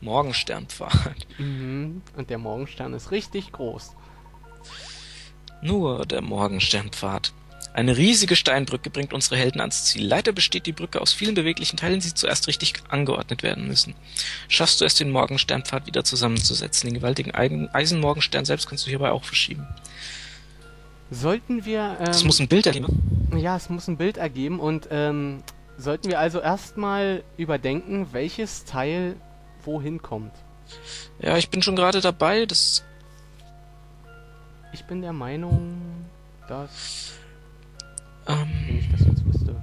Morgensternpfad. Mhm. Und der Morgenstern ist richtig groß. Nur der Morgensternpfad. Eine riesige Steinbrücke bringt unsere Helden ans Ziel. Leider besteht die Brücke aus vielen beweglichen Teilen, die zuerst richtig angeordnet werden müssen. Schaffst du es, den Morgensternpfad wieder zusammenzusetzen? Den gewaltigen Eisenmorgenstern selbst kannst du hierbei auch verschieben. Sollten wir... es muss ein Bild ergeben. Ja, es muss ein Bild ergeben und sollten wir also erstmal überdenken, welches Teil wohin kommt. Ja, ich bin schon gerade dabei, das... Ich bin der Meinung, dass... Wenn ich das jetzt wüsste.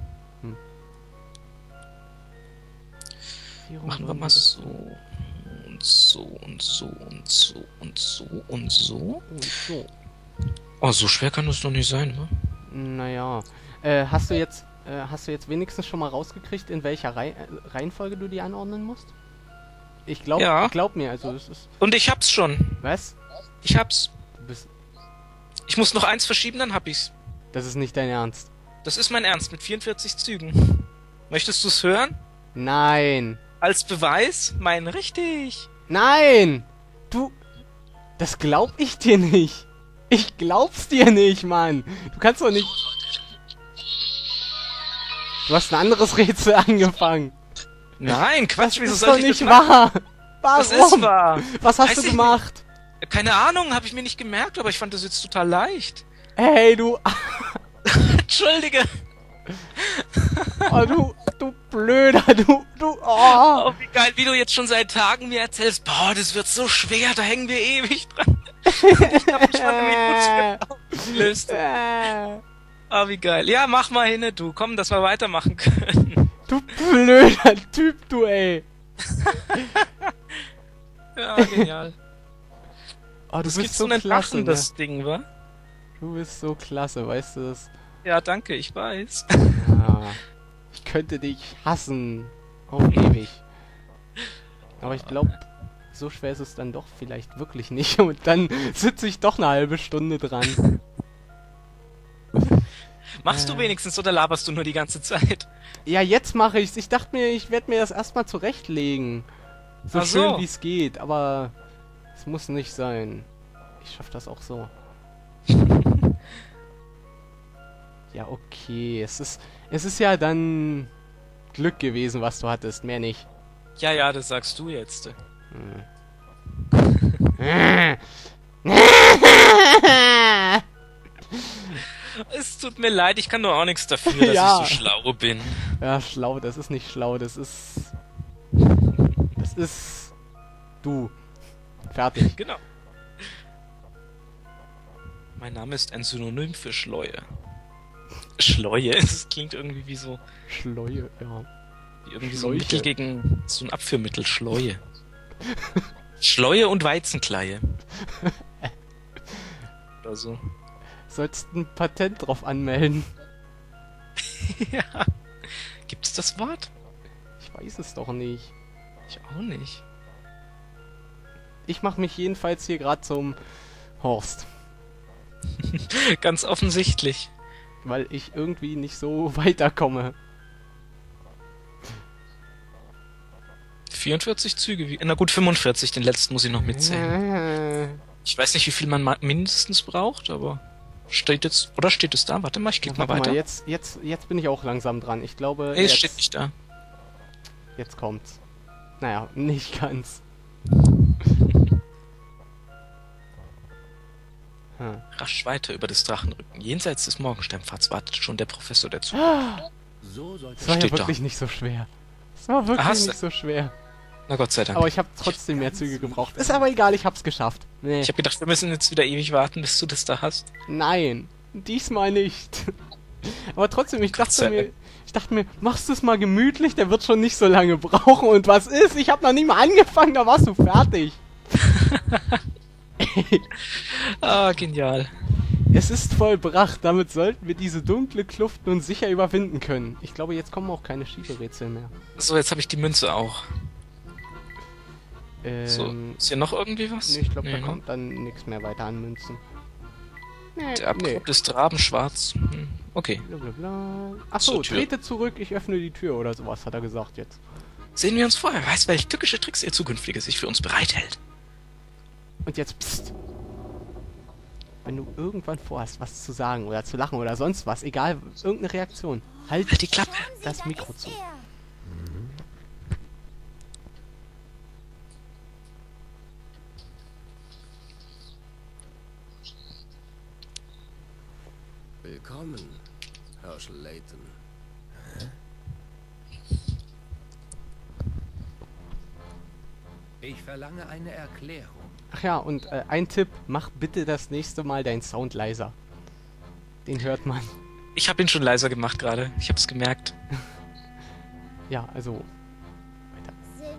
Machen wir mal so. Und so und so und so und so und so. Oh, so schwer kann das doch nicht sein, ne? Naja. Hast du jetzt wenigstens schon mal rausgekriegt, in welcher Reihenfolge du die anordnen musst? Ich glaube, ja. Glaub mir, also es ist... Und ich hab's schon. Was? Ich hab's. Du bist... Ich muss noch eins verschieben, dann hab ich's. Das ist nicht dein Ernst. Das ist mein Ernst, mit 44 Zügen. Möchtest du's hören? Nein. Als Beweis? Mein richtig. Nein! Du... Das glaub ich dir nicht. Ich glaub's dir nicht, Mann. Du kannst doch nicht... Du hast ein anderes Rätsel angefangen. Nein, Quatsch, wieso soll ich das machen? Das ist doch nicht wahr. Warum? Das ist wahr. Was hast du gemacht? Keine Ahnung, habe ich mir nicht gemerkt, aber ich fand das jetzt total leicht. Hey, du... Entschuldige. Oh, du Blöder, du... Oh. Oh, wie geil, wie du jetzt schon seit Tagen mir erzählst. Boah, das wird so schwer, da hängen wir ewig dran. Ich hab mich mal aufgelöst. Oh, wie geil. Ja, mach mal hin, du. Komm, dass wir weitermachen können. Du blöder Typ, du, ey. Ja, genial. Oh, du bist so klasse, ne? Das Ding, wa? Du bist so klasse, weißt du das? Ja, danke, ich weiß. Ja, ich könnte dich hassen. Auf ewig. Aber ich glaube, so schwer ist es dann doch vielleicht wirklich nicht. Und dann sitze ich doch eine halbe Stunde dran. Machst du wenigstens oder laberst du nur die ganze Zeit? Ja, jetzt mache ich's. Ich dachte mir, ich werde mir das erstmal zurechtlegen. So schön wie es geht, aber es muss nicht sein. Ich schaff das auch so. Ja, okay. Es ist ja dann Glück gewesen, was du hattest, mehr nicht. Ja, ja, das sagst du jetzt. Es tut mir leid, ich kann doch auch nichts dafür, dass ja. Ich so schlau bin. Ja, schlau, das ist nicht schlau, das ist... Das ist... Du. Fertig. Genau. Mein Name ist ein Synonym für Schleue. Schleue, das klingt irgendwie wie so... Schleue, ja. Wie irgendwie so ein Mittel gegen... So ein Abführmittel, Schleue. Schleue und Weizenkleie. Oder so. Sollst ein Patent drauf anmelden. Ja. Gibt's das Wort? Ich weiß es doch nicht. Ich auch nicht. Ich mache mich jedenfalls hier gerade zum Horst. Ganz offensichtlich. Weil ich irgendwie nicht so weiterkomme. 44 Züge, wie... Na gut, 45, den letzten muss ich noch mitzählen. Ich weiß nicht, wie viel man mindestens braucht, aber... Steht jetzt, oder steht es da? Warte mal, ich klicke mal weiter. Jetzt bin ich auch langsam dran. Ich glaube. Nee, es steht nicht da. Jetzt kommt's. Naja, nicht ganz. Rasch weiter über des Drachenrücken. Jenseits des Morgensternpfads wartet schon der Professor der Zukunft. So sollte es sein. Das war ja wirklich nicht so schwer. Das war wirklich nicht so schwer. Na Gott sei Dank. Aber ich habe trotzdem mehr Züge gebraucht. Ist aber egal, ich hab's geschafft. Nee. Ich habe gedacht, wir müssen jetzt wieder ewig warten, bis du das da hast. Nein, diesmal nicht. Aber trotzdem, ich dachte mir, machst du es mal gemütlich, der wird schon nicht so lange brauchen. Und was ist? Ich habe noch nicht mal angefangen, da warst du fertig. Ah, genial. Es ist vollbracht, damit sollten wir diese dunkle Kluft nun sicher überwinden können. Ich glaube, jetzt kommen auch keine Schieberätsel mehr. So, jetzt habe ich die Münze auch. So, ist hier noch irgendwie was? Nee, ich glaube, da kommt dann nichts mehr weiter an Münzen. Nee, der Abgrund ist rabenschwarz. Okay. Achso, trete zurück, ich öffne die Tür oder sowas, hat er gesagt jetzt. Sehen wir uns vorher. Wer weiß, welche tückische Tricks ihr Zukünftiges sich für uns bereithält. Und jetzt pst. Wenn du irgendwann vorhast, was zu sagen oder zu lachen oder sonst was, egal, irgendeine Reaktion, halt die Klappe, das Mikro zu. Willkommen, Hirschel-Laden. Ich verlange eine Erklärung. Ach ja, und ein Tipp, mach bitte das nächste Mal deinen Sound leiser. Den hört man. Ich habe ihn schon leiser gemacht gerade. Ich habe es gemerkt. Ja, also weiter. Sind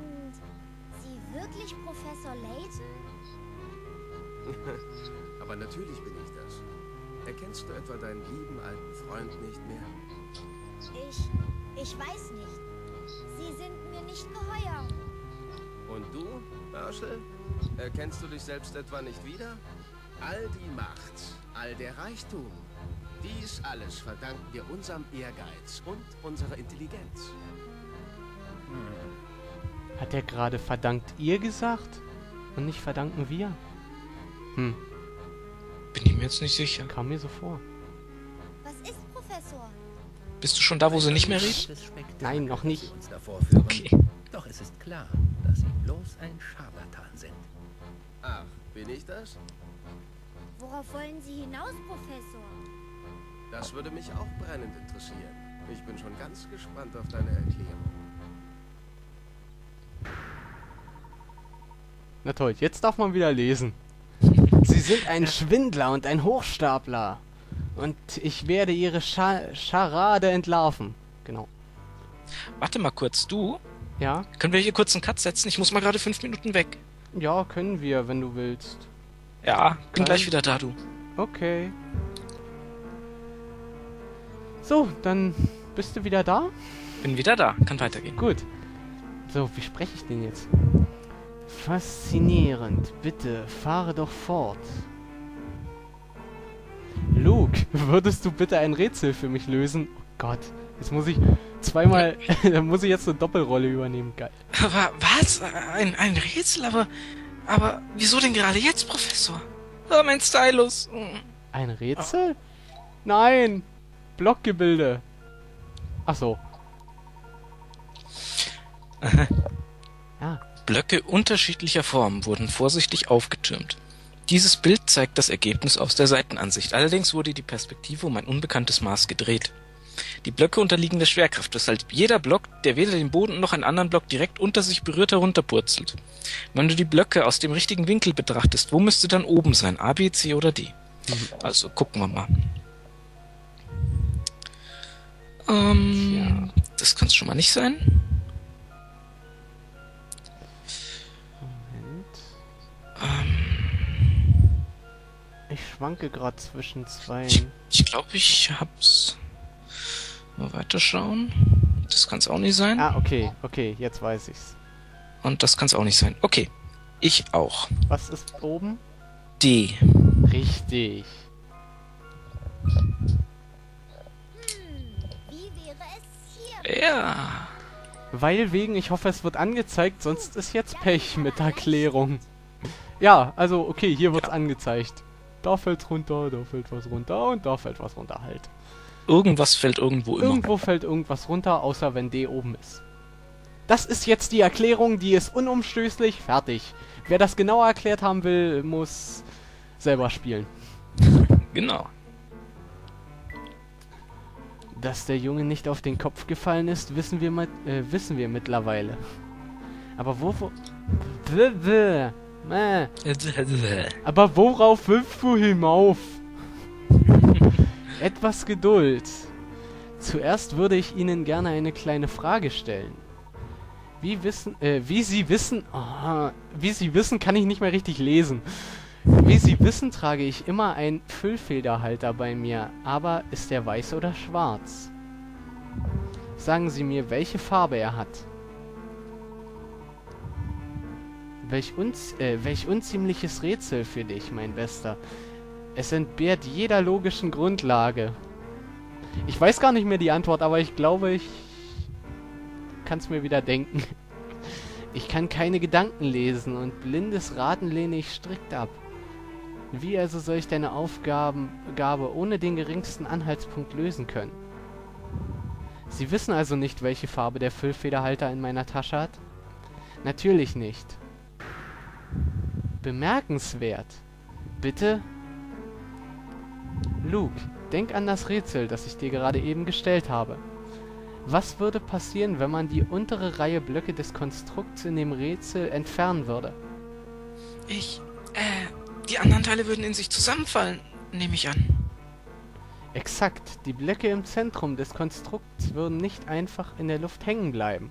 Sie wirklich Professor Layton? Aber natürlich bin ich das. Erkennst du etwa deinen lieben alten Freund nicht mehr? Ich weiß nicht. Sie sind mir nicht geheuer. Und du, Hirschel? Erkennst du dich selbst etwa nicht wieder? All die Macht, all der Reichtum, dies alles verdanken wir unserem Ehrgeiz und unserer Intelligenz. Hm. Hat er gerade verdankt ihr gesagt und nicht verdanken wir? Hm. Bin ich mir jetzt nicht sicher. Kam mir so vor. Was ist, Professor? Bist du schon da, wo sie nicht mehr redet? Nein, noch nicht. Okay. Doch es ist klar, dass Sie bloß ein Scharlatan sind. Ach, bin ich das? Worauf wollen Sie hinaus, Professor? Das würde mich auch brennend interessieren. Ich bin schon ganz gespannt auf deine Erklärung. Na toll, jetzt darf man wieder lesen. Sie sind ein Schwindler und ein Hochstapler. Und ich werde Ihre Scharade entlarven. Genau. Warte mal kurz, du... Ja? Können wir hier kurz einen Cut setzen? Ich muss mal gerade 5 Minuten weg. Ja, können wir, wenn du willst. Ja, bin gleich wieder da, du. Okay. So, dann bist du wieder da? Bin wieder da, kann weitergehen. Gut. So, wie spreche ich denn jetzt? Faszinierend, bitte, fahre doch fort. Luke, würdest du bitte ein Rätsel für mich lösen? Oh Gott, jetzt muss ich... Zweimal, dann muss ich jetzt eine Doppelrolle übernehmen, geil. Aber was? Ein Rätsel? Aber wieso denn gerade jetzt, Professor? Oh, mein Stylus. Ein Rätsel? Oh. Nein! Blockgebilde. Ach so. Aha. Ja. Blöcke unterschiedlicher Formen wurden vorsichtig aufgetürmt. Dieses Bild zeigt das Ergebnis aus der Seitenansicht. Allerdings wurde die Perspektive um ein unbekanntes Maß gedreht. Die Blöcke unterliegen der Schwerkraft, weshalb jeder Block, der weder den Boden noch einen anderen Block direkt unter sich berührt, herunterpurzelt. Wenn du die Blöcke aus dem richtigen Winkel betrachtest, wo müsste dann oben sein? A, B, C oder D? Also gucken wir mal. Ja. Das kann es schon mal nicht sein. Moment. Ich schwanke gerade zwischen zwei. Ich glaube, ich hab's. Mal weiterschauen. Das kann es auch nicht sein. Ah, okay, okay, jetzt weiß ich's. Und das kann es auch nicht sein. Okay, ich auch. Was ist oben? D. Richtig. Wie wäre es hier? Ja. Weil wegen, ich hoffe, es wird angezeigt, sonst ist jetzt Pech mit der Erklärung. Ja, also okay, hier wird's angezeigt. Da fällt's runter, da fällt was runter und da fällt was runter halt. Irgendwas fällt irgendwo immer. Irgendwo fällt irgendwas runter, außer wenn D oben ist. Das ist jetzt die Erklärung, die ist unumstößlich. Fertig. Wer das genauer erklärt haben will, muss selber spielen. Genau. Dass der Junge nicht auf den Kopf gefallen ist, wissen wir mittlerweile. Aber worauf willst du hinauf? Etwas Geduld. Zuerst würde ich Ihnen gerne eine kleine Frage stellen. Wie Sie wissen, kann ich nicht mehr richtig lesen. Wie Sie wissen, trage ich immer einen Füllfederhalter bei mir. Aber ist er weiß oder schwarz? Sagen Sie mir, welche Farbe er hat. Welch unziemliches Rätsel für dich, mein Bester. Es entbehrt jeder logischen Grundlage. Ich weiß gar nicht mehr die Antwort, aber ich glaube, ich kann es mir wieder denken. Ich kann keine Gedanken lesen und blindes Raten lehne ich strikt ab. Wie also soll ich deine Aufgabe ohne den geringsten Anhaltspunkt lösen können? Sie wissen also nicht, welche Farbe der Füllfederhalter in meiner Tasche hat? Natürlich nicht. Bemerkenswert. Bitte? Luke, denk an das Rätsel, das ich dir gerade eben gestellt habe. Was würde passieren, wenn man die untere Reihe Blöcke des Konstrukts in dem Rätsel entfernen würde? Die anderen Teile würden in sich zusammenfallen, nehme ich an. Exakt. Die Blöcke im Zentrum des Konstrukts würden nicht einfach in der Luft hängen bleiben.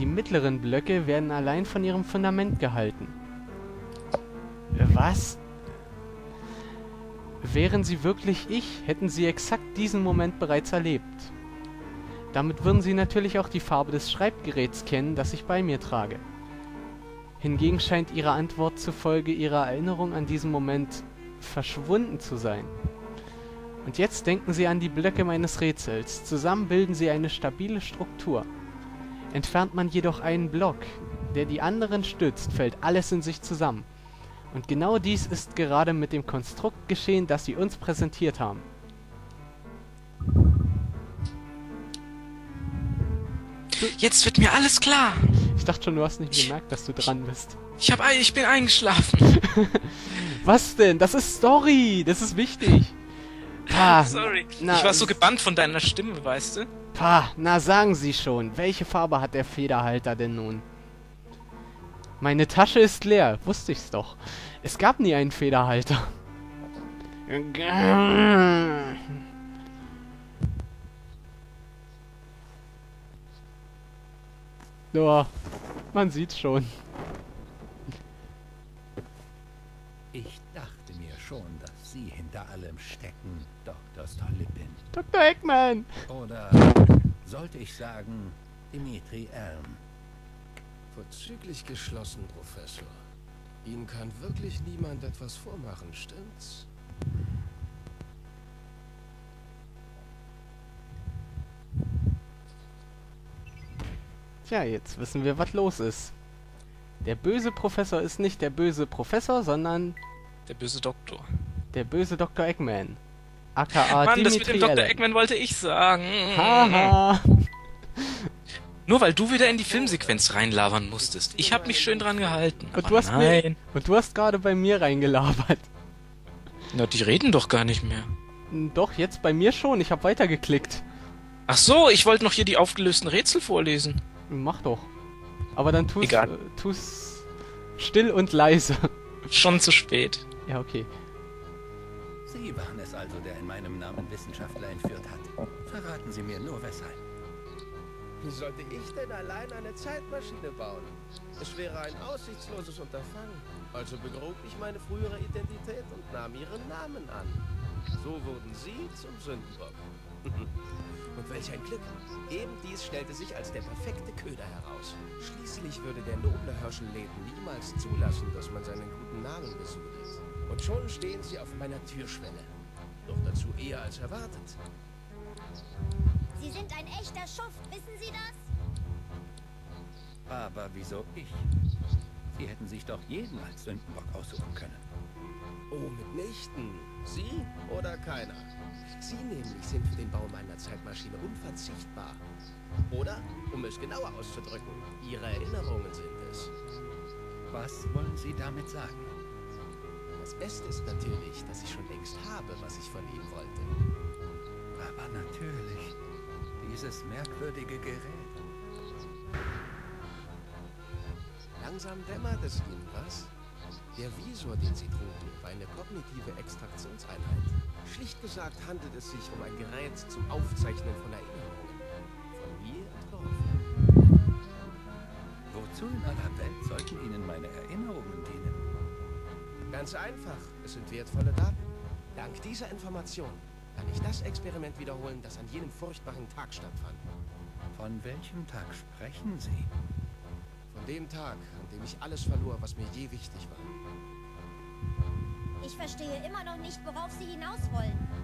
Die mittleren Blöcke werden allein von ihrem Fundament gehalten. Was? Wären sie wirklich ich, hätten sie exakt diesen Moment bereits erlebt. Damit würden sie natürlich auch die Farbe des Schreibgeräts kennen, das ich bei mir trage. Hingegen scheint ihre Antwort zufolge ihrer Erinnerung an diesen Moment verschwunden zu sein. Und jetzt denken Sie an die Blöcke meines Rätsels. Zusammen bilden sie eine stabile Struktur. Entfernt man jedoch einen Block, der die anderen stützt, fällt alles in sich zusammen. Und genau dies ist gerade mit dem Konstrukt geschehen, das Sie uns präsentiert haben. Jetzt wird mir alles klar! Ich dachte schon, du hast nicht gemerkt, dass du dran bist. Ich bin eingeschlafen. Was denn? Das ist Story. Das ist wichtig. Sorry. Na, ich war so gebannt von deiner Stimme, weißt du? Na sagen Sie schon. Welche Farbe hat der Federhalter denn nun? Meine Tasche ist leer. Wusste ich's doch. Es gab nie einen Federhalter. Nur, man sieht's schon. Ich dachte mir schon, dass Sie hinter allem stecken, Dr. Stolipin. Dr. Eggman! Oder sollte ich sagen, Dimitri Elm. Vorzüglich geschlossen, Professor. Ihnen kann wirklich niemand etwas vormachen, stimmt's? Tja, jetzt wissen wir, was los ist. Der böse Professor ist nicht der böse Professor, sondern... der böse Doktor. Der böse Dr. Eggman. A.k.a. Mann, das mit dem Dr. Eggman wollte ich sagen. Haha. Nur weil du wieder in die Filmsequenz reinlabern musstest. Ich habe mich schön dran gehalten. Und du hast gerade bei mir reingelabert. Na, die reden doch gar nicht mehr. Doch, jetzt bei mir schon. Ich habe weitergeklickt. Ach so, ich wollte noch hier die aufgelösten Rätsel vorlesen. Mach doch. Aber dann tu's still und leise. Schon zu spät. Ja, okay. Sie waren es also, der in meinem Namen Wissenschaftler entführt hat. Verraten Sie mir nur, weshalb. Wie sollte ich denn allein eine Zeitmaschine bauen? Es wäre ein aussichtsloses Unterfangen. Also begrub ich meine frühere Identität und nahm Ihren Namen an. So wurden Sie zum Sündenbock. Und welch ein Glück! Eben dies stellte sich als der perfekte Köder heraus. Schließlich würde der noble Hirschel-Laden niemals zulassen, dass man seinen guten Namen besudelt. Und schon stehen Sie auf meiner Türschwelle. Doch dazu eher als erwartet. Sie sind ein echter Schuft, wissen Sie das? Aber wieso ich? Sie hätten sich doch jeden als Sündenbock aussuchen können. Oh, mitnichten. Sie oder keiner? Sie nämlich sind für den Bau meiner Zeitmaschine unverzichtbar. Oder, um es genauer auszudrücken, Ihre Erinnerungen sind es. Was wollen Sie damit sagen? Das Beste ist natürlich, dass ich schon längst habe, was ich von Ihnen wollte. Aber natürlich, dieses merkwürdige Gerät. Langsam dämmert es Ihnen, was? Der Visor, den Sie trugen, war eine kognitive Extraktionseinheit. Schlicht gesagt handelt es sich um ein Gerät zum Aufzeichnen von Erinnerungen. Von mir entworfen. Wozu in aller Welt sollten Ihnen meine Erinnerungen dienen? Ganz einfach. Es sind wertvolle Daten. Dank dieser Information kann ich das Experiment wiederholen, das an jenem furchtbaren Tag stattfand. Von welchem Tag sprechen Sie? An dem Tag, an dem ich alles verlor, was mir je wichtig war. Ich verstehe immer noch nicht, worauf Sie hinaus wollen.